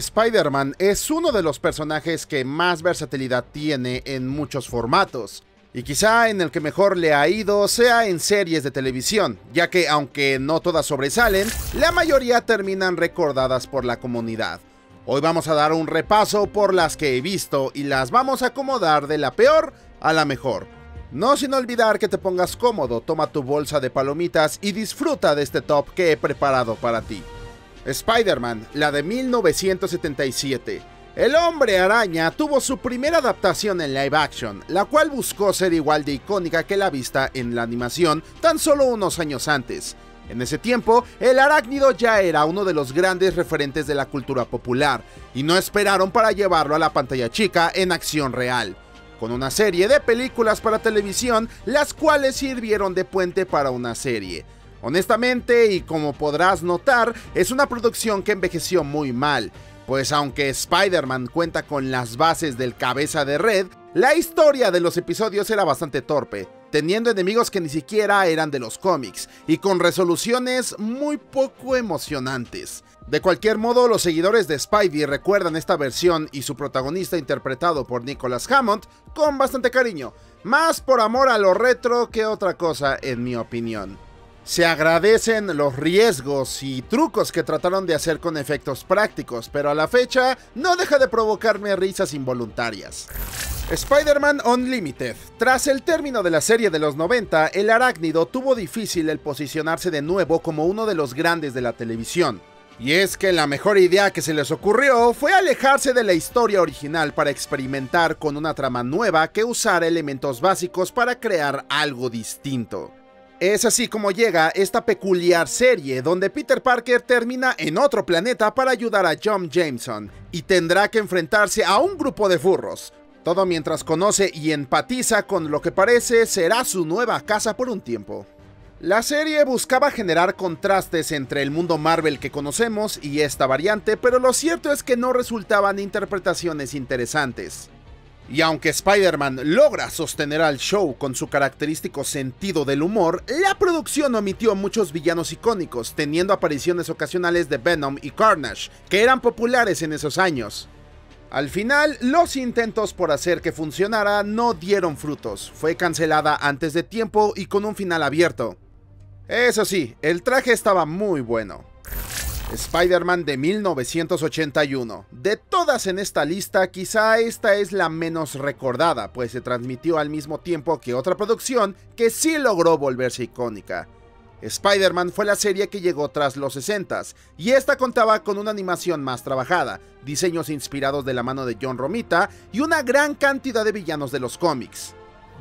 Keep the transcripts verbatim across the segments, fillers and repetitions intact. Spider-Man es uno de los personajes que más versatilidad tiene en muchos formatos, y quizá en el que mejor le ha ido sea en series de televisión, ya que aunque no todas sobresalen, la mayoría terminan recordadas por la comunidad. Hoy vamos a dar un repaso por las que he visto y las vamos a acomodar de la peor a la mejor. No sin olvidar que te pongas cómodo, toma tu bolsa de palomitas y disfruta de este top que he preparado para ti. Spider-Man, la de mil novecientos setenta y siete. El Hombre Araña tuvo su primera adaptación en live action, la cual buscó ser igual de icónica que la vista en la animación tan solo unos años antes. En ese tiempo, el arácnido ya era uno de los grandes referentes de la cultura popular, y no esperaron para llevarlo a la pantalla chica en acción real, con una serie de películas para televisión, las cuales sirvieron de puente para una serie. Honestamente, y como podrás notar, es una producción que envejeció muy mal, pues aunque Spider-Man cuenta con las bases del Cabeza de Red, la historia de los episodios era bastante torpe, teniendo enemigos que ni siquiera eran de los cómics, y con resoluciones muy poco emocionantes. De cualquier modo, los seguidores de Spidey recuerdan esta versión y su protagonista interpretado por Nicholas Hammond con bastante cariño, más por amor a lo retro que otra cosa en mi opinión. Se agradecen los riesgos y trucos que trataron de hacer con efectos prácticos, pero a la fecha no deja de provocarme risas involuntarias. Spider-Man Unlimited. Tras el término de la serie de los noventa, el arácnido tuvo difícil el posicionarse de nuevo como uno de los grandes de la televisión. Y es que la mejor idea que se les ocurrió fue alejarse de la historia original para experimentar con una trama nueva que usara elementos básicos para crear algo distinto. Es así como llega esta peculiar serie donde Peter Parker termina en otro planeta para ayudar a John Jameson y tendrá que enfrentarse a un grupo de furros, todo mientras conoce y empatiza con lo que parece será su nueva casa por un tiempo. La serie buscaba generar contrastes entre el mundo Marvel que conocemos y esta variante, pero lo cierto es que no resultaban interpretaciones interesantes. Y aunque Spider-Man logra sostener al show con su característico sentido del humor, la producción omitió muchos villanos icónicos, teniendo apariciones ocasionales de Venom y Carnage, que eran populares en esos años. Al final, los intentos por hacer que funcionara no dieron frutos, fue cancelada antes de tiempo y con un final abierto. Eso sí, el traje estaba muy bueno. Spider-Man de mil novecientos ochenta y uno. De todas en esta lista, quizá esta es la menos recordada, pues se transmitió al mismo tiempo que otra producción que sí logró volverse icónica. Spider-Man fue la serie que llegó tras los sesentas, y esta contaba con una animación más trabajada, diseños inspirados de la mano de John Romita y una gran cantidad de villanos de los cómics.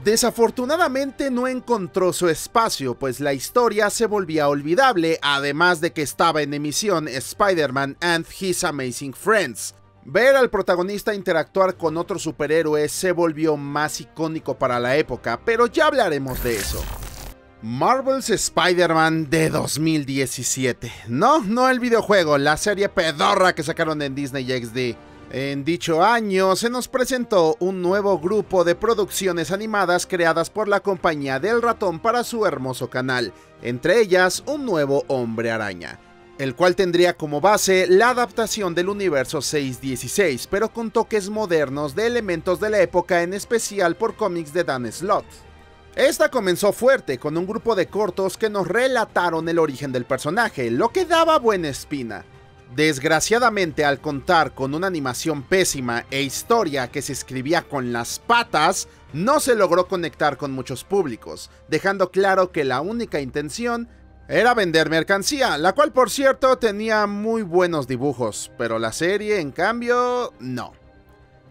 Desafortunadamente no encontró su espacio, pues la historia se volvía olvidable, además de que estaba en emisión Spider-Man and His Amazing Friends. Ver al protagonista interactuar con otro superhéroe se volvió más icónico para la época, pero ya hablaremos de eso. Marvel's Spider-Man de dos mil diecisiete. No, no el videojuego, la serie pedorra que sacaron en Disney equis de. En dicho año se nos presentó un nuevo grupo de producciones animadas creadas por la compañía del ratón para su hermoso canal, entre ellas un nuevo Hombre Araña, el cual tendría como base la adaptación del universo seis dieciséis, pero con toques modernos de elementos de la época, en especial por cómics de Dan Slott. Esta comenzó fuerte con un grupo de cortos que nos relataron el origen del personaje, lo que daba buena espina. Desgraciadamente, al contar con una animación pésima e historia que se escribía con las patas, no se logró conectar con muchos públicos, dejando claro que la única intención era vender mercancía, la cual por cierto tenía muy buenos dibujos, pero la serie en cambio no.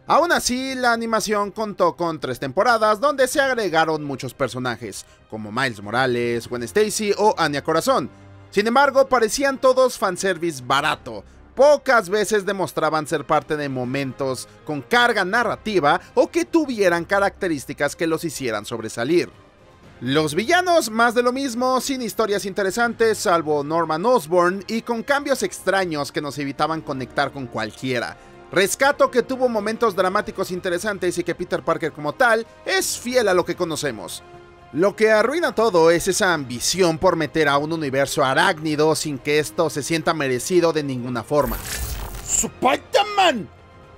Aún así, la animación contó con tres temporadas donde se agregaron muchos personajes, como Miles Morales, Gwen Stacy o Anya Corazón. Sin embargo, parecían todos fanservice barato, pocas veces demostraban ser parte de momentos con carga narrativa o que tuvieran características que los hicieran sobresalir. Los villanos, más de lo mismo, sin historias interesantes salvo Norman Osborn y con cambios extraños que nos evitaban conectar con cualquiera. Rescato que tuvo momentos dramáticos interesantes y que Peter Parker como tal es fiel a lo que conocemos. Lo que arruina todo es esa ambición por meter a un universo arácnido sin que esto se sienta merecido de ninguna forma. Supaitaman,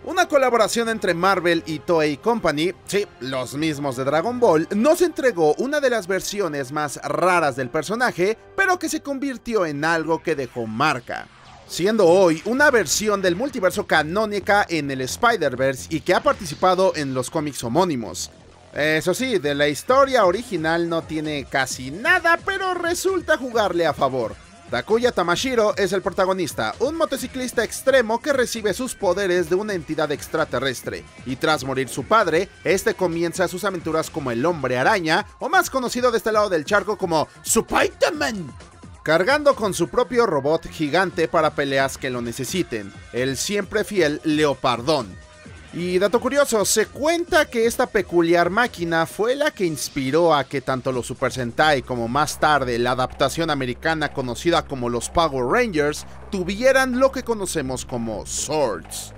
una colaboración entre Marvel y Toei Company, sí, los mismos de Dragon Ball, nos entregó una de las versiones más raras del personaje, pero que se convirtió en algo que dejó marca, siendo hoy una versión del multiverso canónica en el Spider-Verse y que ha participado en los cómics homónimos. Eso sí, de la historia original no tiene casi nada, pero resulta jugarle a favor. Takuya Tamashiro es el protagonista, un motociclista extremo que recibe sus poderes de una entidad extraterrestre, y tras morir su padre, este comienza sus aventuras como el Hombre Araña, o más conocido de este lado del charco como Spider-Man, cargando con su propio robot gigante para peleas que lo necesiten, el siempre fiel Leopardón. Y dato curioso, se cuenta que esta peculiar máquina fue la que inspiró a que tanto los Super Sentai como más tarde la adaptación americana conocida como los Power Rangers tuvieran lo que conocemos como Zords.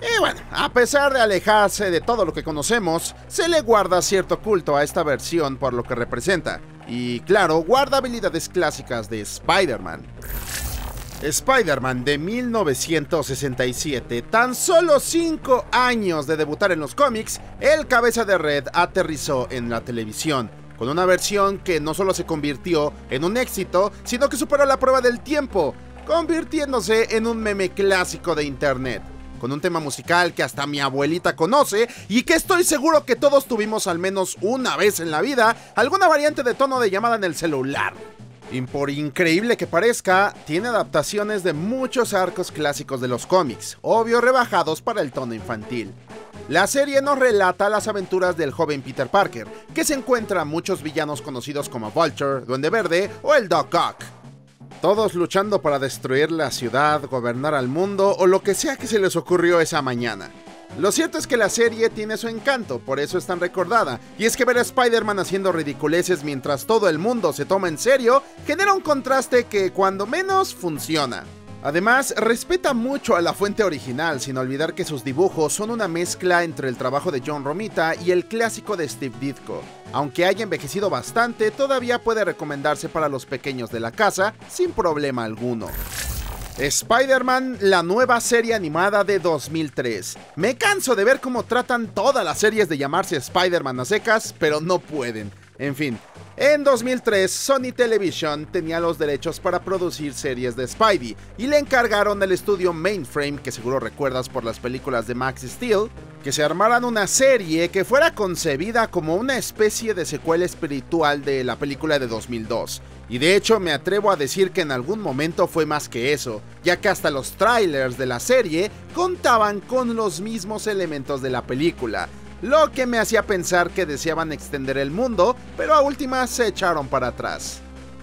Y bueno, a pesar de alejarse de todo lo que conocemos, se le guarda cierto culto a esta versión por lo que representa. Y claro, guarda habilidades clásicas de Spider-Man. Spider-Man de mil novecientos sesenta y siete, tan solo cinco años de debutar en los cómics, el cabeza de red aterrizó en la televisión, con una versión que no solo se convirtió en un éxito, sino que superó la prueba del tiempo, convirtiéndose en un meme clásico de internet, con un tema musical que hasta mi abuelita conoce y que estoy seguro que todos tuvimos al menos una vez en la vida, alguna variante de tono de llamada en el celular. Y por increíble que parezca, tiene adaptaciones de muchos arcos clásicos de los cómics, obvio rebajados para el tono infantil. La serie nos relata las aventuras del joven Peter Parker, que se encuentra a muchos villanos conocidos como Vulture, Duende Verde o el Doc Ock. Todos luchando para destruir la ciudad, gobernar al mundo o lo que sea que se les ocurrió esa mañana. Lo cierto es que la serie tiene su encanto, por eso es tan recordada, y es que ver a Spider-Man haciendo ridiculeces mientras todo el mundo se toma en serio, genera un contraste que cuando menos funciona. Además, respeta mucho a la fuente original, sin olvidar que sus dibujos son una mezcla entre el trabajo de John Romita y el clásico de Steve Ditko. Aunque haya envejecido bastante, todavía puede recomendarse para los pequeños de la casa, sin problema alguno. Spider-Man, la nueva serie animada de dos mil tres. Me canso de ver cómo tratan todas las series de llamarse Spider-Man a secas, pero no pueden. En fin, en dos mil tres Sony Television tenía los derechos para producir series de Spidey y le encargaron al estudio Mainframe, que seguro recuerdas por las películas de Max Steel, que se armaran una serie que fuera concebida como una especie de secuela espiritual de la película de dos mil dos. Y de hecho me atrevo a decir que en algún momento fue más que eso, ya que hasta los trailers de la serie contaban con los mismos elementos de la película, lo que me hacía pensar que deseaban extender el mundo, pero a últimas se echaron para atrás.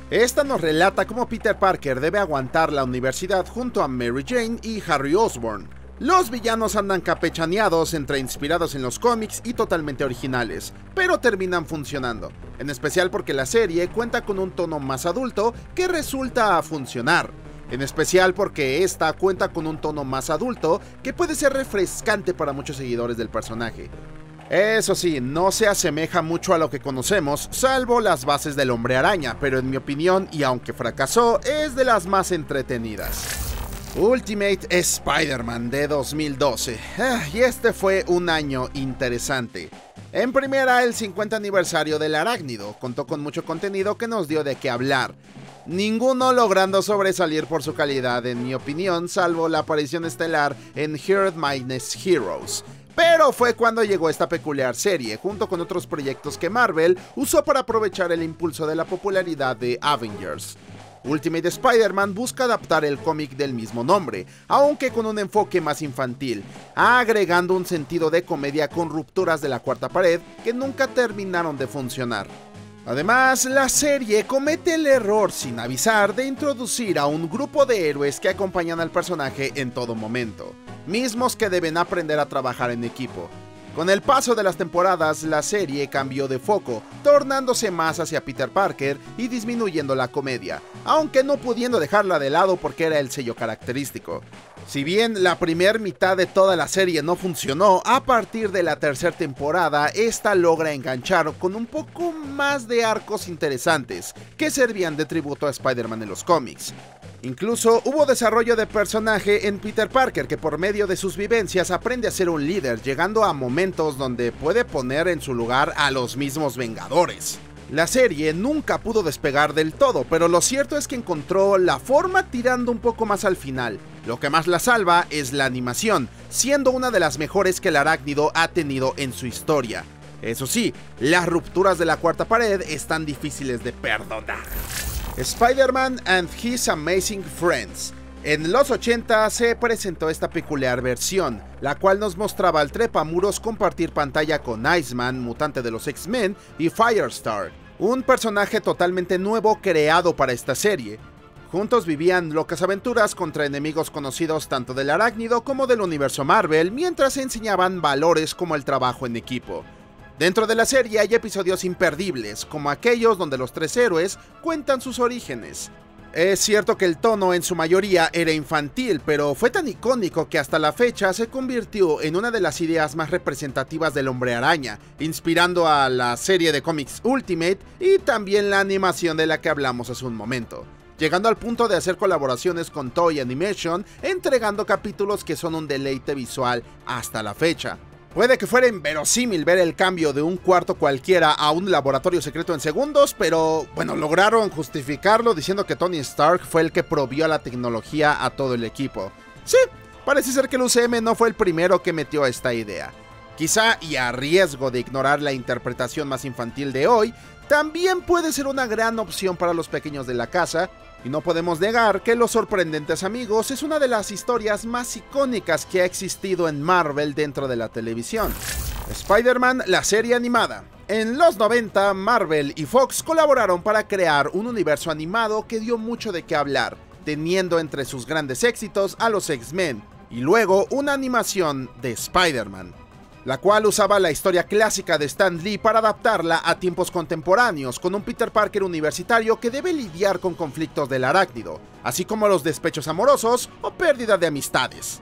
Esta nos relata cómo Peter Parker debe aguantar la universidad junto a Mary Jane y Harry Osborn. Los villanos andan capechaneados entre inspirados en los cómics y totalmente originales, pero terminan funcionando, en especial porque la serie cuenta con un tono más adulto que resulta funcionar, en especial porque esta cuenta con un tono más adulto que puede ser refrescante para muchos seguidores del personaje. Eso sí, no se asemeja mucho a lo que conocemos, salvo las bases del Hombre Araña, pero en mi opinión, y aunque fracasó, es de las más entretenidas. Ultimate Spider-Man de dos mil doce, ah, y este fue un año interesante. En primera, el cincuenta aniversario del arácnido contó con mucho contenido que nos dio de qué hablar, ninguno logrando sobresalir por su calidad en mi opinión, salvo la aparición estelar en Marvel's Mightiest Heroes. Pero fue cuando llegó esta peculiar serie, junto con otros proyectos que Marvel usó para aprovechar el impulso de la popularidad de Avengers. Ultimate Spider-Man busca adaptar el cómic del mismo nombre, aunque con un enfoque más infantil, agregando un sentido de comedia con rupturas de la cuarta pared que nunca terminaron de funcionar. Además, la serie comete el error sin avisar de introducir a un grupo de héroes que acompañan al personaje en todo momento, mismos que deben aprender a trabajar en equipo. Con el paso de las temporadas, la serie cambió de foco, tornándose más hacia Peter Parker y disminuyendo la comedia, aunque no pudiendo dejarla de lado porque era el sello característico. Si bien la primera mitad de toda la serie no funcionó, a partir de la tercera temporada, esta logra enganchar con un poco más de arcos interesantes que servían de tributo a Spider-Man en los cómics. Incluso hubo desarrollo de personaje en Peter Parker, que por medio de sus vivencias aprende a ser un líder, llegando a momentos donde puede poner en su lugar a los mismos Vengadores. La serie nunca pudo despegar del todo, pero lo cierto es que encontró la forma tirando un poco más al final. Lo que más la salva es la animación, siendo una de las mejores que el arácnido ha tenido en su historia. Eso sí, las rupturas de la cuarta pared están difíciles de perdonar. Spider-Man and His Amazing Friends. En los ochenta se presentó esta peculiar versión, la cual nos mostraba al trepamuros compartir pantalla con Iceman, mutante de los X-Men, y Firestar, un personaje totalmente nuevo creado para esta serie. Juntos vivían locas aventuras contra enemigos conocidos tanto del arácnido como del universo Marvel, mientras enseñaban valores como el trabajo en equipo. Dentro de la serie hay episodios imperdibles, como aquellos donde los tres héroes cuentan sus orígenes. Es cierto que el tono en su mayoría era infantil, pero fue tan icónico que hasta la fecha se convirtió en una de las ideas más representativas del Hombre Araña, inspirando a la serie de cómics Ultimate y también la animación de la que hablamos hace un momento, llegando al punto de hacer colaboraciones con Toei Animation, entregando capítulos que son un deleite visual hasta la fecha. Puede que fuera inverosímil ver el cambio de un cuarto cualquiera a un laboratorio secreto en segundos, pero bueno, lograron justificarlo diciendo que Tony Stark fue el que provió la tecnología a todo el equipo. Sí, parece ser que el U C M no fue el primero que metió esta idea. Quizá, y a riesgo de ignorar la interpretación más infantil de hoy, también puede ser una gran opción para los pequeños de la casa, y no podemos negar que Los Sorprendentes Amigos es una de las historias más icónicas que ha existido en Marvel dentro de la televisión. Spider-Man, la serie animada. En los noventa, Marvel y Fox colaboraron para crear un universo animado que dio mucho de qué hablar, teniendo entre sus grandes éxitos a los X-Men, y luego una animación de Spider-Man, la cual usaba la historia clásica de Stan Lee para adaptarla a tiempos contemporáneos, con un Peter Parker universitario que debe lidiar con conflictos del arácnido, así como los despechos amorosos o pérdida de amistades.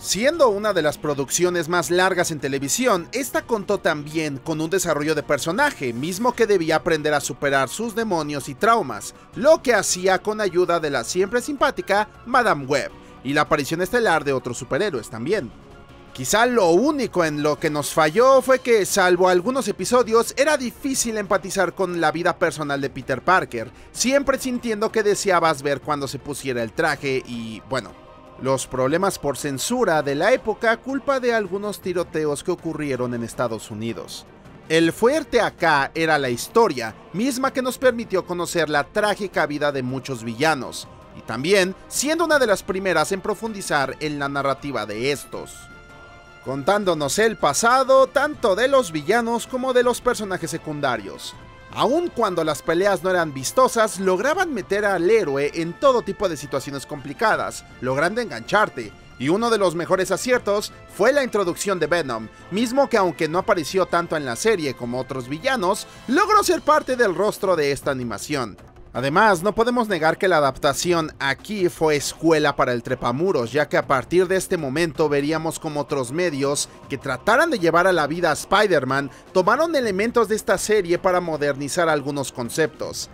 Siendo una de las producciones más largas en televisión, esta contó también con un desarrollo de personaje, mismo que debía aprender a superar sus demonios y traumas, lo que hacía con ayuda de la siempre simpática Madame Web, y la aparición estelar de otros superhéroes también. Quizá lo único en lo que nos falló fue que, salvo algunos episodios, era difícil empatizar con la vida personal de Peter Parker, siempre sintiendo que deseabas ver cuando se pusiera el traje y, bueno, los problemas por censura de la época culpa de algunos tiroteos que ocurrieron en Estados Unidos. El fuerte acá era la historia, misma que nos permitió conocer la trágica vida de muchos villanos, y también siendo una de las primeras en profundizar en la narrativa de estos, contándonos el pasado tanto de los villanos como de los personajes secundarios. Aun cuando las peleas no eran vistosas, lograban meter al héroe en todo tipo de situaciones complicadas, logrando engancharte, y uno de los mejores aciertos fue la introducción de Venom, mismo que aunque no apareció tanto en la serie como otros villanos, logró ser parte del rostro de esta animación. Además, no podemos negar que la adaptación aquí fue escuela para el trepamuros, ya que a partir de este momento veríamos como otros medios que trataran de llevar a la vida a Spider-Man tomaron elementos de esta serie para modernizar algunos conceptos,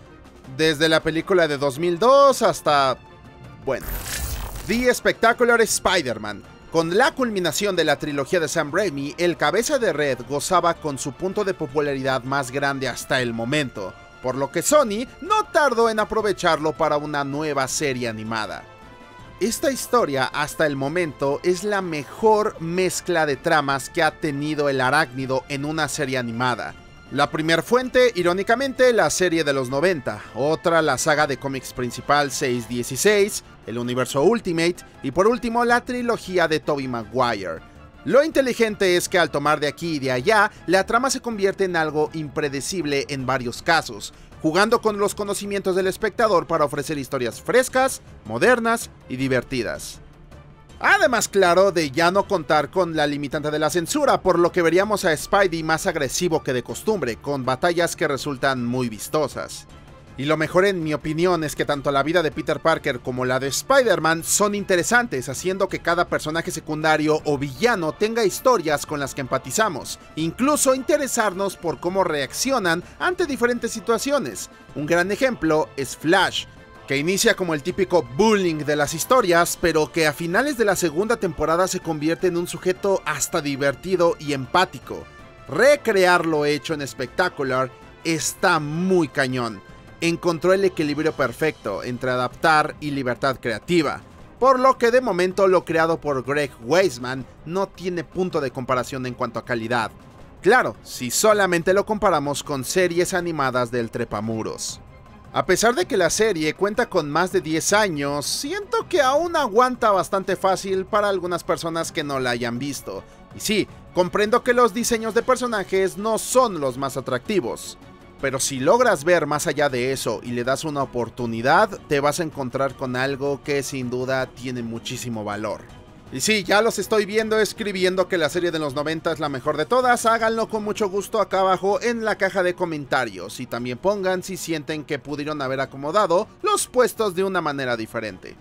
desde la película de dos mil dos hasta, bueno, The Spectacular Spider-Man. Con la culminación de la trilogía de Sam Raimi, el Cabeza de Red gozaba con su punto de popularidad más grande hasta el momento, por lo que Sony no tardó en aprovecharlo para una nueva serie animada. Esta historia hasta el momento es la mejor mezcla de tramas que ha tenido el arácnido en una serie animada. La primer fuente, irónicamente, la serie de los noventa, otra la saga de cómics principal seis dieciséis, el universo Ultimate y por último la trilogía de Tobey Maguire. Lo inteligente es que al tomar de aquí y de allá, la trama se convierte en algo impredecible en varios casos, jugando con los conocimientos del espectador para ofrecer historias frescas, modernas y divertidas. Además, claro, de ya no contar con la limitante de la censura, por lo que veríamos a Spidey más agresivo que de costumbre, con batallas que resultan muy vistosas. Y lo mejor en mi opinión es que tanto la vida de Peter Parker como la de Spider-Man son interesantes, haciendo que cada personaje secundario o villano tenga historias con las que empatizamos, incluso interesarnos por cómo reaccionan ante diferentes situaciones. Un gran ejemplo es Flash, que inicia como el típico bullying de las historias, pero que a finales de la segunda temporada se convierte en un sujeto hasta divertido y empático. Recrear lo hecho en Spectacular está muy cañón. Encontró el equilibrio perfecto entre adaptar y libertad creativa, por lo que de momento lo creado por Greg Weisman no tiene punto de comparación en cuanto a calidad. Claro, si solamente lo comparamos con series animadas del trepamuros. A pesar de que la serie cuenta con más de diez años, siento que aún aguanta bastante fácil para algunas personas que no la hayan visto. Y sí, comprendo que los diseños de personajes no son los más atractivos, pero si logras ver más allá de eso y le das una oportunidad, te vas a encontrar con algo que sin duda tiene muchísimo valor. Y sí, ya los estoy viendo escribiendo que la serie de los noventa es la mejor de todas. Háganlo con mucho gusto acá abajo en la caja de comentarios, y también pongan si sienten que pudieron haber acomodado los puestos de una manera diferente.